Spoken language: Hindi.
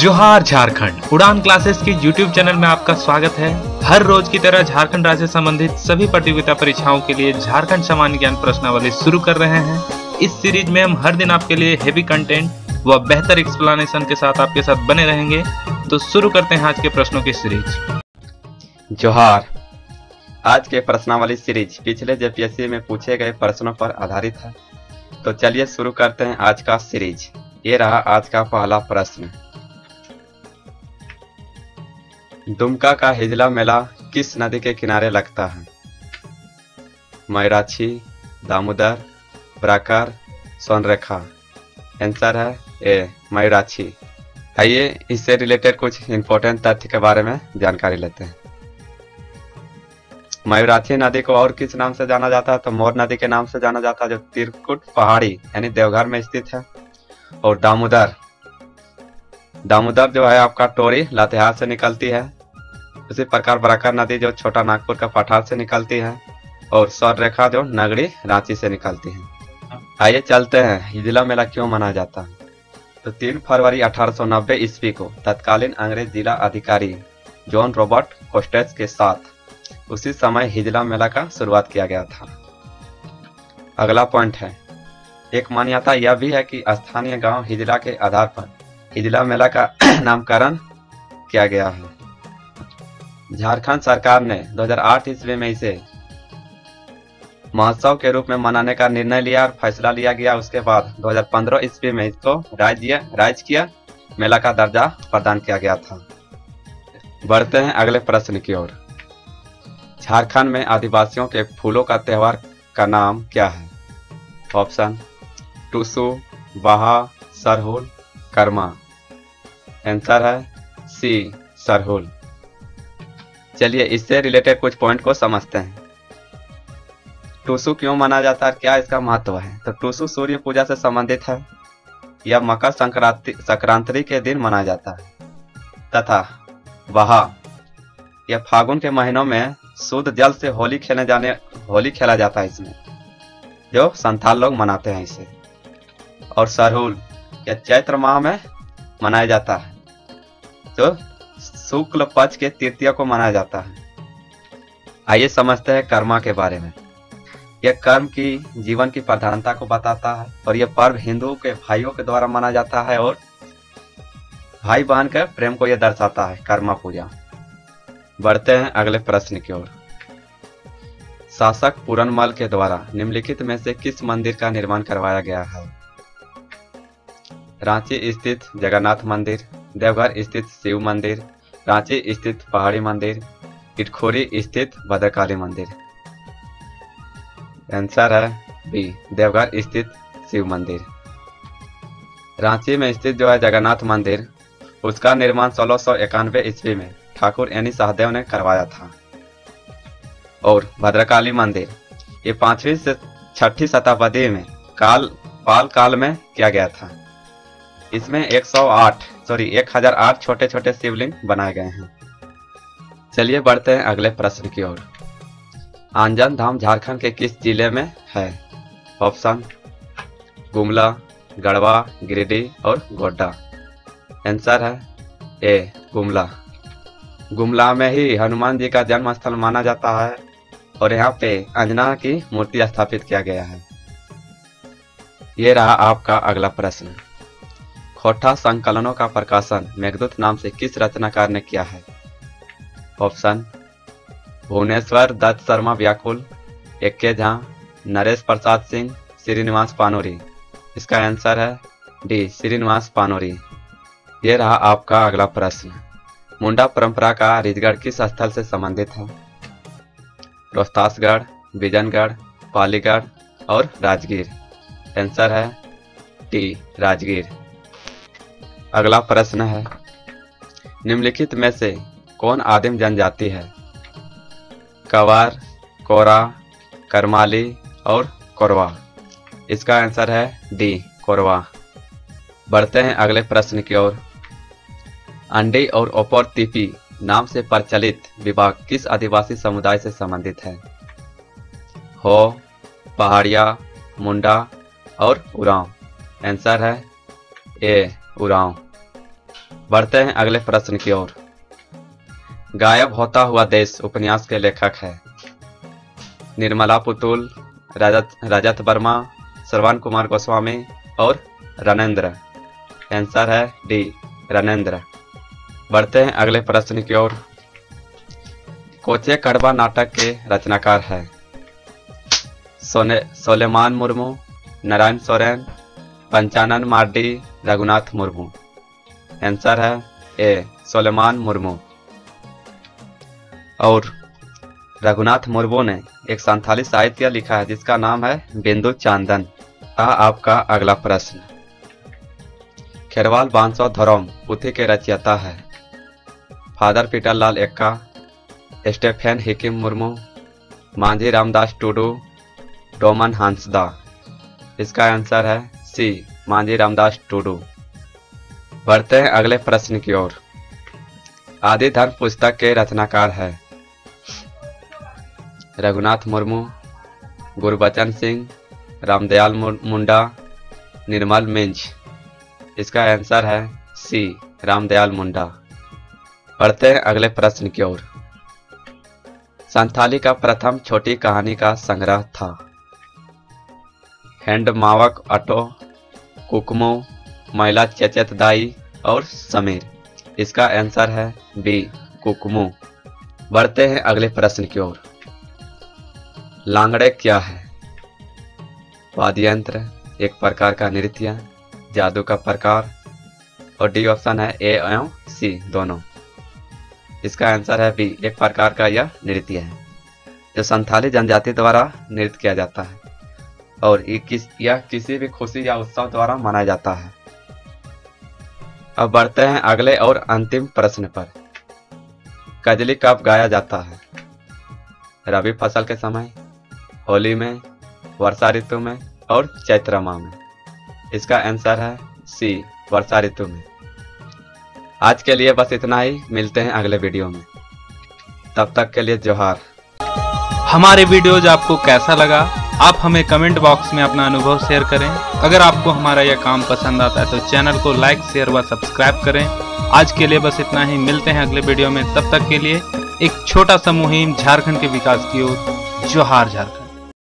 जोहार झारखंड उड़ान क्लासेस के YouTube चैनल में आपका स्वागत है। हर रोज की तरह झारखंड राज्य से संबंधित सभी प्रतियोगिता परीक्षाओं के लिए झारखंड सामान्य ज्ञान प्रश्नावली शुरू कर रहे हैं। इस सीरीज में हम हर दिन आपके लिए हेवी कंटेंट व बेहतर एक्सप्लेनेशन के साथ आपके साथ बने रहेंगे। तो शुरू करते हैं आज के प्रश्नों की सीरीज। जोहार, आज के प्रश्नावली सीरीज पिछले जेपीएससी में पूछे गए प्रश्नों पर आधारित है। तो चलिए शुरू करते हैं आज का सीरीज। ये रहा आज का पहला प्रश्न। दुमका का हिजला मेला किस नदी के किनारे लगता है? मयूराक्षी, दामोदर, बराकर, सोनरेखा। आंसर है ए मयूराक्षी। आइए इससे रिलेटेड कुछ इंपॉर्टेंट तथ्य के बारे में जानकारी लेते हैं। मयूराक्षी नदी को और किस नाम से जाना जाता है? तो मोर नदी के नाम से जाना जाता है, जो त्रिकुट पहाड़ी यानी देवघर में स्थित है। और दामोदर जो है आपका टोरी लातेहार से निकलती है। उसी प्रकार बराकर नदी जो छोटा नागपुर का पठार से निकलती है। और सोनरेखा जो नगरी रांची से निकलती है। आइए चलते हैं, हिजला मेला क्यों मनाया जाता है? तो 3 फरवरी 1890 ईस्वी को तत्कालीन अंग्रेज जिला अधिकारी जॉन रॉबर्ट कोस्टेज के साथ उसी समय हिजला मेला का शुरुआत किया गया था। अगला पॉइंट है, एक मान्यता यह भी है कि स्थानीय गाँव हिजला के आधार पर हिजला मेला का नामकरण किया गया है। झारखंड सरकार ने 2008 ईस्वी में इसे महोत्सव के रूप में मनाने का निर्णय लिया और फैसला लिया गया। उसके बाद 2015 ईस्वी में इसको राजकीय मेला का दर्जा प्रदान किया गया था। बढ़ते हैं अगले प्रश्न की ओर। झारखंड में आदिवासियों के फूलों का त्योहार का नाम क्या है? ऑप्शन टुसू, बहा, सरहुल, कर्मा। आंसर है सी सरहुल। चलिए इससे रिलेटेड कुछ पॉइंट को समझते हैं। टुसू क्यों माना जाता है, क्या इसका महत्व है? तो टुसू सूर्य पूजा से संबंधित है। यह मकर संक्रांति के दिन मनाया जाता है। तथा बहा, यह फागुन के महीनों में शुद्ध जल से होली खेला जाता है, इसमें जो संथाल लोग मनाते हैं इसे। और सरहुल यह चैत्र माह में मनाया जाता है, जो शुक्ल पक्ष के तृतीया को मनाया जाता है। आइए समझते हैं कर्मा के बारे में। यह कर्म की जीवन की प्रधानता को बताता है और यह पर्व हिंदुओं के भाइयों के द्वारा मनाया जाता है और भाई बहन के प्रेम को यह दर्शाता है, कर्मा पूजा। बढ़ते हैं अगले प्रश्न की ओर। शासक पूरण मल के द्वारा निम्नलिखित में से किस मंदिर का निर्माण करवाया गया है? रांची स्थित जगन्नाथ मंदिर, देवघर स्थित शिव मंदिर, रांची स्थित पहाड़ी मंदिर, इटखोरी स्थित भद्रकाली मंदिर। आंसर है बी देवघर स्थित शिव मंदिर। रांची में स्थित जो है जगन्नाथ मंदिर, उसका निर्माण 1691 ईस्वी में ठाकुर यानी सहदेव ने करवाया था। और भद्रकाली मंदिर ये 5वीं से 6ठी शताब्दी में पाल काल में किया गया था। इसमें 1008 छोटे छोटे शिवलिंग बनाए गए हैं। चलिए बढ़ते हैं अगले प्रश्न की ओर। अंजन धाम झारखंड के किस जिले में है? ऑप्शन गुमला, गढ़वा, गिरिडीह और गोड्डा। आंसर है ए गुमला। गुमला में ही हनुमान जी का जन्म स्थल माना जाता है और यहाँ पे अंजना की मूर्ति स्थापित किया गया है। ये रहा आपका अगला प्रश्न। खोटा संकलनों का प्रकाशन मेघदूत नाम से किस रचनाकार ने किया है? ऑप्शन भुवनेश्वर दत्त शर्मा व्याकुल, एके झा, नरेश प्रसाद सिंह, श्रीनिवास पानोरी। इसका आंसर है डी श्रीनिवास पानोरी। ये रहा आपका अगला प्रश्न। मुंडा परंपरा का रिजगढ़ किस स्थल से संबंधित है? रोहतासगढ़, बिजनगढ़, पालीगढ़ और राजगीर। आंसर है टी राजगीर। अगला प्रश्न है, निम्नलिखित में से कौन आदिम जनजाति है? कवार, कोरा, करमाली और कोरवा। इसका आंसर है डी कोरवा। बढ़ते हैं अगले प्रश्न की ओर। अंडी और ओपर टिपी नाम से प्रचलित विवाह किस आदिवासी समुदाय से संबंधित है? हो, पहाड़िया, मुंडा और उरांव। आंसर है ए उरांव। बढ़ते हैं अगले प्रश्न की ओर। गायब होता हुआ देश उपन्यास के लेखक है निर्मला पुतुल, राजत वर्मा, श्रवान कुमार गोस्वामी और रणेंद्र। आंसर है डी रणेंद्र। बढ़ते हैं अगले प्रश्न की ओर। कोचे कड़वा नाटक के रचनाकार है सोलेमान मुर्मू, नारायण सोरेन, पंचानन मार्डी, रघुनाथ मुर्मू। आंसर है ए सोलेमान मुर्मू। और रघुनाथ मुर्मू ने एक संथाली साहित्य लिखा है जिसका नाम है बिंदु चांदन। था आपका अगला प्रश्न। खेरवाल बांसो धरोम पुथी के रचयिता है फादर पीटरलाल एक्का, स्टेफेन हिकिम मुर्मू, मांझी रामदास टूडू, टोमन हांसदा। इसका आंसर है सी मांझी रामदास टूडू। बढ़ते हैं अगले प्रश्न की ओर। आदि धर्म पुस्तक के रचनाकार है रघुनाथ मुर्मू, गुरबचन सिंह, रामदयाल मुंडा, निर्मल मिंज। इसका आंसर है सी रामदयाल मुंडा। बढ़ते हैं अगले प्रश्न की ओर। संथाली का प्रथम छोटी कहानी का संग्रह था हैंड मावक अटो, कुकमो, महिला चचेत दाई और समीर। इसका आंसर है बी कुकमो। बढ़ते हैं अगले प्रश्न की ओर। लांगड़े क्या है? वाद्ययंत्र, एक प्रकार का नृत्य, जादू का प्रकार। और डी ऑप्शन है ए एवं सी दोनों। इसका आंसर है बी एक प्रकार का यह नृत्य है जो संथाली जनजाति द्वारा नृत्य किया जाता है और यह किसी भी खुशी या उत्सव द्वारा मनाया जाता है। अब बढ़ते हैं अगले और अंतिम प्रश्न पर। कजली कब गाया जाता है? रबी फसल के समय, होली में, वर्षा ऋतु में और चैत्र माह में। इसका आंसर है सी वर्षा ऋतु में। आज के लिए बस इतना ही। मिलते हैं अगले वीडियो में, तब तक के लिए जोहार। हमारे वीडियोज आपको कैसा लगा आप हमें कमेंट बॉक्स में अपना अनुभव शेयर करें। अगर आपको हमारा यह काम पसंद आता है तो चैनल को लाइक, शेयर व सब्सक्राइब करें। आज के लिए बस इतना ही। मिलते हैं अगले वीडियो में, तब तक के लिए। एक छोटा सा मुहिम झारखंड के विकास की ओर। जोहार झारखंड।